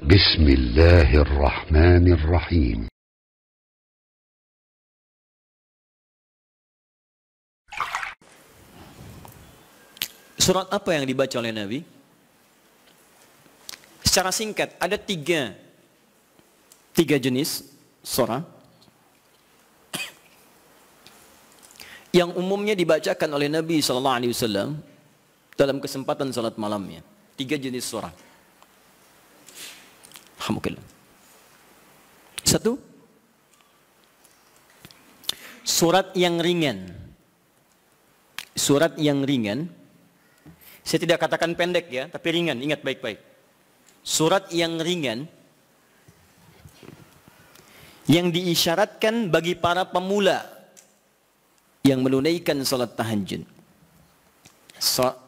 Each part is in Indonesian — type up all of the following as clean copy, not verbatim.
Bismillahirrahmanirrahim. Surat apa yang dibaca oleh Nabi? Secara singkat, ada tiga jenis surah yang umumnya dibacakan oleh Nabi SAW dalam kesempatan salat malamnya. Tiga jenis surah. Alhamdulillah. Satu, surat yang ringan. Surat yang ringan. Saya tidak katakan pendek ya, tapi ringan, ingat baik-baik. Surat yang ringan yang diisyaratkan bagi para pemula yang menunaikan salat tahajud.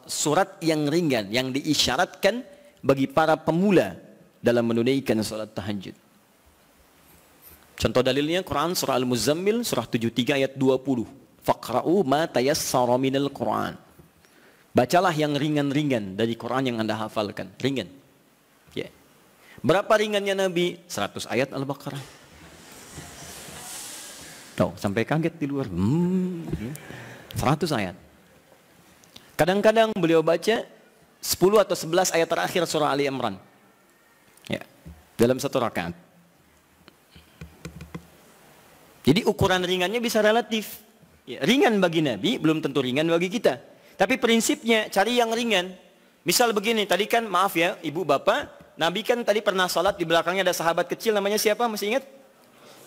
Surat yang ringan yang diisyaratkan bagi para pemula dalam menunaikan salat tahajud. Contoh dalilnya Quran surah Al-Muzammil surah 73 ayat 20. Faqra'u ma tayassara minal Quran. Bacalah yang ringan-ringan dari Quran yang Anda hafalkan. Ringan. Yeah. Berapa ringannya Nabi? 100 ayat Al-Baqarah. Tuh, sampai kaget di luar. 100 ayat. Kadang-kadang beliau baca 10 atau 11 ayat terakhir surah Ali Imran. Ya, dalam satu rakaat. Jadi ukuran ringannya bisa relatif. Ya, ringan bagi Nabi belum tentu ringan bagi kita. Tapi prinsipnya cari yang ringan. Misal begini, tadi kan maaf ya ibu bapak, Nabi kan tadi pernah sholat di belakangnya ada sahabat kecil namanya siapa? Masih ingat?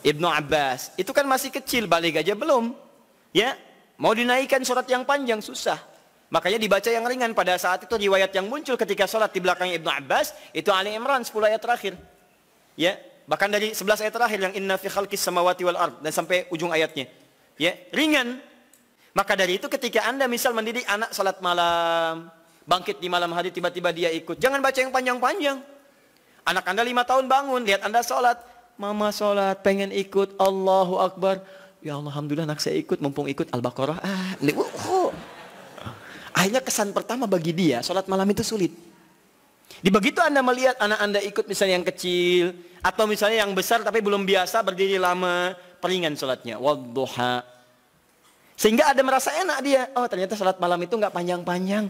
Ibn Abbas. Itu kan masih kecil, balik aja belum. Ya, mau dinaikkan surat yang panjang susah. Makanya dibaca yang ringan. Pada saat itu riwayat yang muncul ketika sholat di belakangnya Ibn Abbas itu Ali Imran 10 ayat terakhir. Ya, bahkan dari 11 ayat terakhir yang inna fi khalqis samawati wal ard dan sampai ujung ayatnya. Ya, ringan. Maka dari itu ketika Anda misal mendidik anak salat malam, bangkit di malam hari tiba-tiba dia ikut. Jangan baca yang panjang-panjang. Anak Anda 5 tahun bangun, lihat Anda salat. Mama salat, pengen ikut. Allahu Akbar. Ya Allah, alhamdulillah anak saya ikut, mumpung ikut Al-Baqarah. Akhirnya kesan pertama bagi dia, salat malam itu sulit. Di begitu Anda melihat anak Anda ikut misalnya yang kecil, atau misalnya yang besar tapi belum biasa berdiri lama, peringan salatnya. Wadduha. Sehingga ada merasa enak dia. Oh ternyata salat malam itu nggak panjang-panjang.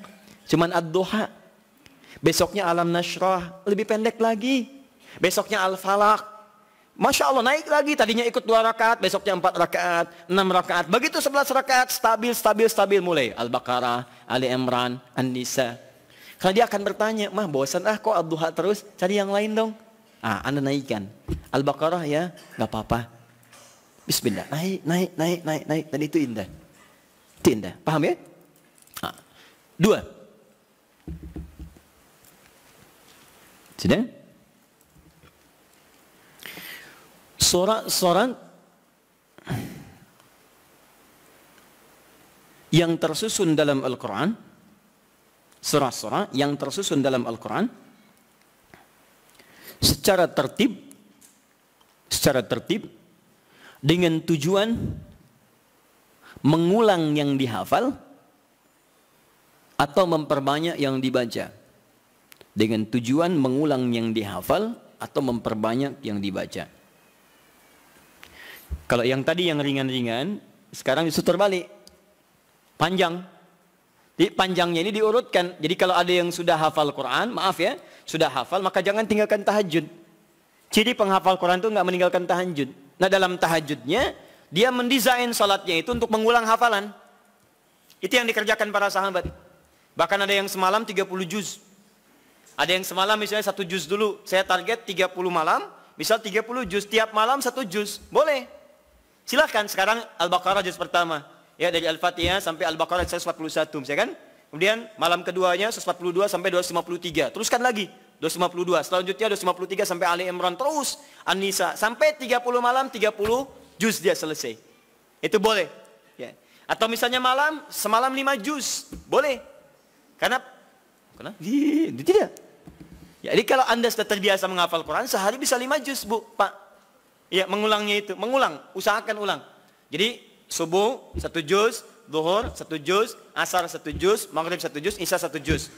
Cuman ad-duha. Besoknya alam nashrah. Lebih pendek lagi. Besoknya al-falak. Masya Allah naik lagi. Tadinya ikut 2 rakaat. Besoknya 4 rakaat. 6 rakaat. Begitu 11 rakaat. Stabil. Mulai. Al-Baqarah. Ali Imran. An-Nisa. Karena dia akan bertanya. Mah bosan kok ad-duha terus. Cari yang lain dong. Ah Anda naikkan. Al-Baqarah ya. Nggak apa-apa. Bismillah, naik. Tadi itu indah. Itu indah, paham ya? Nah. 2. Sudah? Surat-surat yang tersusun dalam Al-Quran. Surat-surat yang tersusun dalam Al-Quran. Secara tertib. Dengan tujuan mengulang yang dihafal atau memperbanyak yang dibaca. Dengan tujuan mengulang yang dihafal atau memperbanyak yang dibaca. Kalau yang tadi yang ringan-ringan, sekarang justru terbalik. Panjang. Jadi panjangnya ini diurutkan. Jadi kalau ada yang sudah hafal Quran, maaf ya, sudah hafal maka jangan tinggalkan tahajud. Ciri penghafal Quran itu nggak meninggalkan tahajud. Nah dalam tahajudnya, dia mendesain salatnya itu untuk mengulang hafalan. Itu yang dikerjakan para sahabat. Bahkan ada yang semalam 30 juz. Ada yang semalam misalnya 1 juz dulu. Saya target 30 malam, misal 30 juz. Tiap malam 1 juz. Boleh. Silahkan sekarang Al-Baqarah juz pertama. Ya dari Al-Fatihah sampai Al-Baqarah 141. Misalnya kan? Kemudian malam keduanya 142 sampai 253. Teruskan lagi. 252, selanjutnya 253 sampai Ali Imran terus An-Nisa sampai 30 malam 30 juz dia selesai. Itu boleh. Ya. Atau misalnya semalam 5 juz, boleh. Karena tidak. Ya, jadi kalau Anda sudah terbiasa menghafal Quran sehari bisa 5 juz, Bu, Pak. Ya, mengulangnya itu, usahakan ulang. Jadi subuh 1 juz, zuhur 1 juz, asar 1 juz, maghrib 1 juz, isya 1 juz.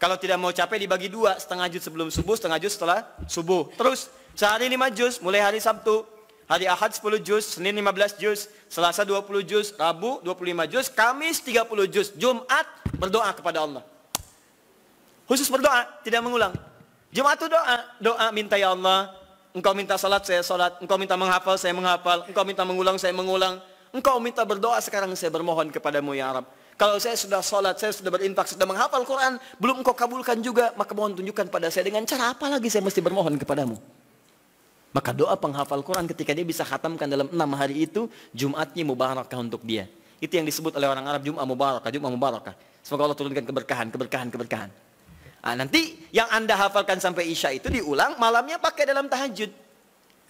Kalau tidak mau capek dibagi dua, setengah juz sebelum subuh, setengah juz setelah subuh. Terus sehari 5 juz, mulai hari Sabtu. Hari Ahad 10 juz, Senin 15 juz, Selasa 20 juz, Rabu 25 juz, Kamis 30 juz. Jumat berdoa kepada Allah. Khusus berdoa, tidak mengulang. Jumat itu doa minta ya Allah. Engkau minta salat, saya salat. Engkau minta menghafal, saya menghafal. Engkau minta mengulang, saya mengulang. Engkau minta berdoa, sekarang saya bermohon kepadamu ya Rabb. Kalau saya sudah sholat, saya sudah berinfak, sudah menghafal Quran, belum engkau kabulkan juga, maka mohon tunjukkan pada saya dengan cara apa lagi saya mesti bermohon kepadamu. Maka doa penghafal Quran ketika dia bisa khatamkan dalam 6 hari itu, Jumatnya mubarakah untuk dia. Itu yang disebut oleh orang Arab Jumat mubarakah, Jumat mubarakah. Semoga Allah turunkan keberkahan, keberkahan, keberkahan. Nah, nanti yang anda hafalkan sampai Isya itu diulang, malamnya pakai dalam tahajud.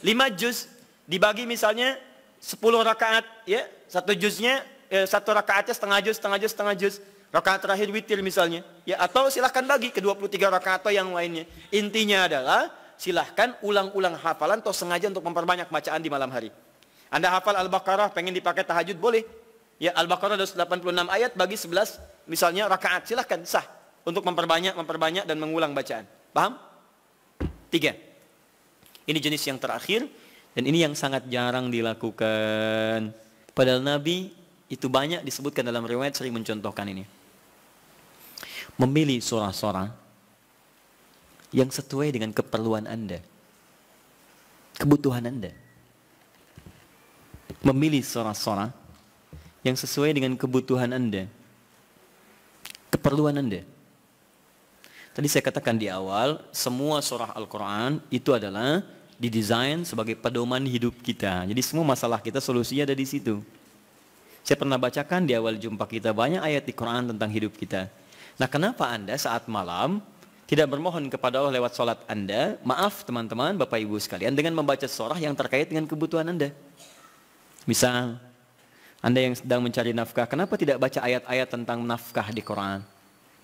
5 juz, dibagi misalnya 10 rakaat, ya, satu juznya, satu rakaatnya setengah juz, setengah juz, setengah juz. Rakaat terakhir witir misalnya. Ya, atau silahkan bagi ke 23 rakaat atau yang lainnya. Intinya adalah silahkan ulang-ulang hafalan atau sengaja untuk memperbanyak bacaan di malam hari. Anda hafal Al-Baqarah, pengen dipakai tahajud boleh. Ya, Al-Baqarah 286 ayat bagi 11 misalnya rakaat. Silahkan sah untuk memperbanyak dan mengulang bacaan. Paham? 3. Ini jenis yang terakhir dan ini yang sangat jarang dilakukan. Padahal Nabi itu banyak disebutkan dalam riwayat, sering mencontohkan ini. Memilih surah-surah yang sesuai dengan keperluan anda, kebutuhan anda. Memilih surah-surah yang sesuai dengan kebutuhan anda, keperluan anda. Tadi saya katakan di awal, semua surah Al-Quran itu adalah didesain sebagai pedoman hidup kita. Jadi semua masalah kita solusinya ada di situ. Saya pernah bacakan di awal jumpa kita banyak ayat di Quran tentang hidup kita. Nah, kenapa anda saat malam tidak bermohon kepada Allah lewat sholat anda? Maaf teman-teman, Bapak Ibu sekalian, dengan membaca surah yang terkait dengan kebutuhan anda. Misal, anda yang sedang mencari nafkah, kenapa tidak baca ayat-ayat tentang nafkah di Quran?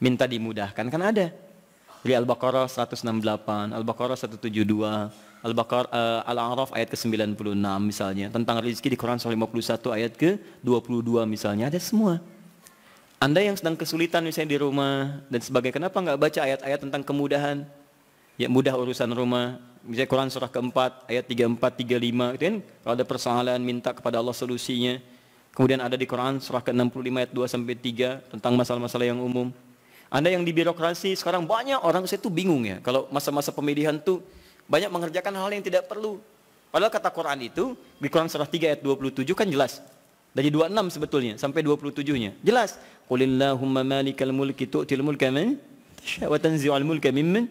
Minta dimudahkan, kan ada. Dari Al-Baqarah 168, Al-Baqarah 172, Al-Baqarah, Al-A'raf ayat ke-96 misalnya. Tentang rezeki di Quran surah 51 ayat ke-22 misalnya. Ada semua. Anda yang sedang kesulitan misalnya di rumah dan sebagainya, kenapa nggak baca ayat-ayat tentang kemudahan? Ya, mudah urusan rumah. Misalnya Quran surah keempat ayat 34-35. Itu kan kalau ada persoalan minta kepada Allah solusinya. Kemudian ada di Quran surah ke-65 ayat 2-3 tentang masalah-masalah yang umum. Anda yang di birokrasi, sekarang banyak orang saya tuh bingung ya. Kalau masa-masa pemilihan tuh banyak mengerjakan hal yang tidak perlu. Padahal kata Quran itu, di Quran surah 3 ayat 27 kan jelas. Dari 26 sebetulnya, sampai 27-nya. Jelas. Qulillahumma malikal mulki tu'til mulka man tasya' wa tanzi'ul mulka mimman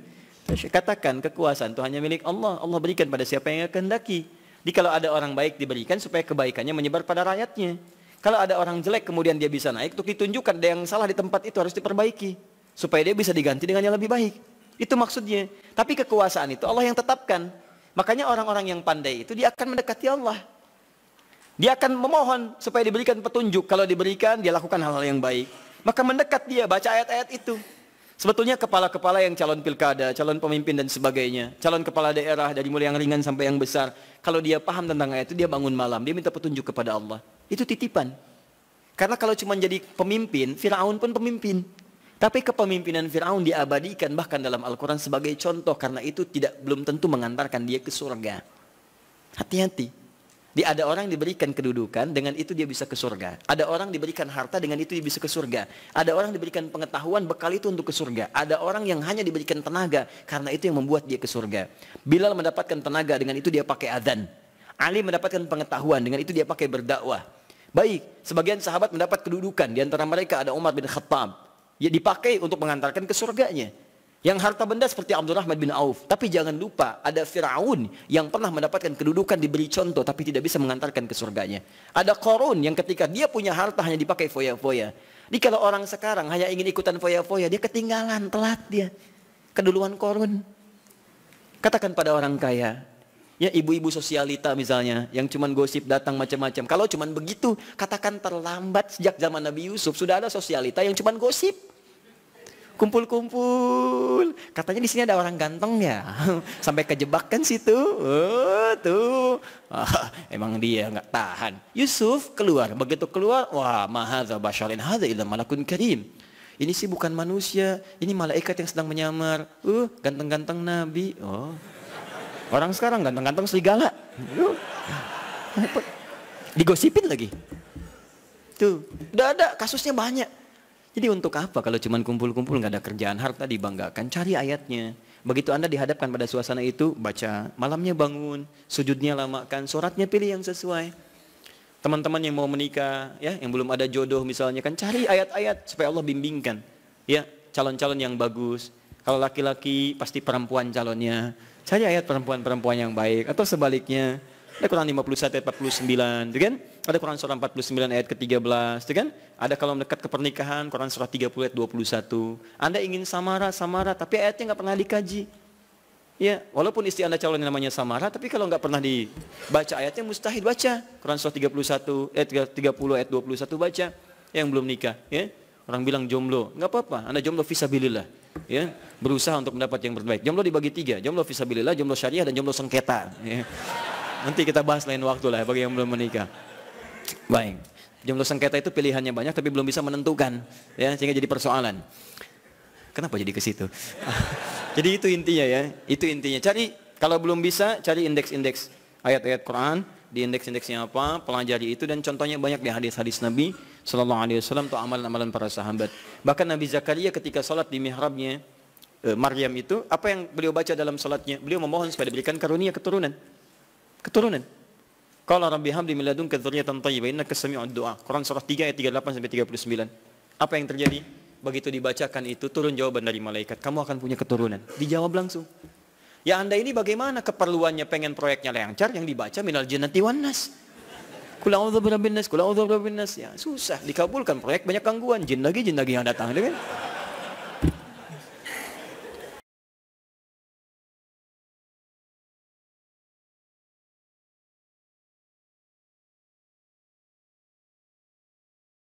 tasya'. Katakan kekuasaan itu hanya milik Allah. Allah berikan pada siapa yang kehendaki. Jadi kalau ada orang baik diberikan supaya kebaikannya menyebar pada rakyatnya. Kalau ada orang jelek kemudian dia bisa naik, untuk ditunjukkan ada yang salah di tempat itu harus diperbaiki supaya dia bisa diganti dengan yang lebih baik. Itu maksudnya. Tapi kekuasaan itu Allah yang tetapkan. Makanya orang-orang yang pandai itu dia akan mendekati Allah. Dia akan memohon supaya diberikan petunjuk. Kalau diberikan dia lakukan hal-hal yang baik. Maka mendekat dia baca ayat-ayat itu. Sebetulnya kepala-kepala yang calon pilkada, calon pemimpin dan sebagainya, calon kepala daerah dari mulai yang ringan sampai yang besar, kalau dia paham tentang ayat itu dia bangun malam, dia minta petunjuk kepada Allah. Itu titipan. Karena kalau cuma jadi pemimpin, Fir'aun pun pemimpin. Tapi kepemimpinan Fir'aun diabadikan bahkan dalam Al-Quran sebagai contoh, karena itu belum tentu mengantarkan dia ke surga. Hati-hati. Ada orang diberikan kedudukan, dengan itu dia bisa ke surga. Ada orang diberikan harta, dengan itu dia bisa ke surga. Ada orang diberikan pengetahuan, bekal itu untuk ke surga. Ada orang yang hanya diberikan tenaga, karena itu yang membuat dia ke surga. Bilal mendapatkan tenaga, dengan itu dia pakai adzan. Ali mendapatkan pengetahuan, dengan itu dia pakai berdakwah. Baik, sebagian sahabat mendapat kedudukan, di antara mereka ada Umar bin Khattab. Ya, dipakai untuk mengantarkan ke surganya. Yang harta benda seperti Abdul Rahman bin Auf. Tapi jangan lupa ada Fir'aun yang pernah mendapatkan kedudukan, diberi contoh, tapi tidak bisa mengantarkan ke surganya. Ada Korun yang ketika dia punya harta hanya dipakai foya-foya. Jadi kalau orang sekarang hanya ingin ikutan foya-foya, dia ketinggalan, telat dia. Keduluan Korun. Katakan pada orang kaya, ya ibu-ibu sosialita misalnya, yang cuman gosip datang macam-macam. Kalau cuman begitu, katakan terlambat. Sejak zaman Nabi Yusuf sudah ada sosialita yang cuman gosip. Kumpul-kumpul. Katanya di sini ada orang ganteng ya. Sampai kejebak kan situ. Oh, tuh. Emang dia nggak tahan. Yusuf keluar. Begitu keluar, wah, mahadza basyarin hadza illa malakun karim. Ini sih bukan manusia, ini malaikat yang sedang menyamar. Ganteng-ganteng Nabi. Oh. Orang sekarang ganteng-ganteng serigala. Digosipin lagi. Tuh, udah ada kasusnya banyak. Jadi untuk apa kalau cuman kumpul-kumpul nggak ada kerjaan, harta dibanggakan, cari ayatnya. Begitu Anda dihadapkan pada suasana itu, baca, malamnya bangun, sujudnya lamakan, suratnya pilih yang sesuai. Teman-teman yang mau menikah, ya, yang belum ada jodoh misalnya, kan cari ayat-ayat supaya Allah bimbingkan, ya, calon-calon yang bagus. Kalau laki-laki pasti perempuan calonnya, cari ayat perempuan-perempuan yang baik, atau sebaliknya. Ada Quran 51 ayat 49, gitu kan? Ada Quran surah 49 ayat ke-13, gitu kan? Ada kalau mendekat ke pernikahan, Quran surah 30 ayat 21. Anda ingin samara, tapi ayatnya nggak pernah dikaji. Ya, walaupun istri Anda calon yang namanya Samara, tapi kalau nggak pernah dibaca ayatnya mustahil baca. Quran surah 30 ayat 21 baca, yang belum nikah, ya. Orang bilang jomblo, nggak apa-apa, Anda jomblo fisabilillah, ya. Berusaha untuk mendapat yang terbaik. Jomblo dibagi 3, jomblo fisabilillah, jomblo syariah, dan jomblo sengketa, ya. Nanti kita bahas lain waktu lah bagi yang belum menikah. Baik, jomblo sengketa itu pilihannya banyak tapi belum bisa menentukan, ya, sehingga jadi persoalan. Kenapa jadi ke situ? Jadi itu intinya, ya. Itu intinya. Cari, kalau belum bisa, cari indeks-indeks ayat-ayat Quran, di indeks-indeksnya apa, pelajari itu, dan contohnya banyak di hadis-hadis Nabi Shallallahu Alaihi Wasallam atau amalan-amalan para sahabat. Bahkan Nabi Zakaria ketika sholat di mihrabnya Maryam itu, apa yang beliau baca dalam sholatnya? Beliau memohon supaya diberikan karunia keturunan. Keturunan. Qala rabbi habli min ladunka dzurriyyatan thayyibah innaka sami'ud du'a. Quran surah 3 ayat 38 sampai 39. Apa yang terjadi? Begitu dibacakan itu turun jawaban dari malaikat, kamu akan punya keturunan. Dijawab langsung. Ya, Anda ini bagaimana keperluannya, pengen proyeknya lancar, yang dibaca minal jinnati wan nas. Qul a'udzu birabbin nas, qul a'udzu birabbin nas. Ya, susah dikabulkan proyek, banyak gangguan, jin lagi yang datang, kan?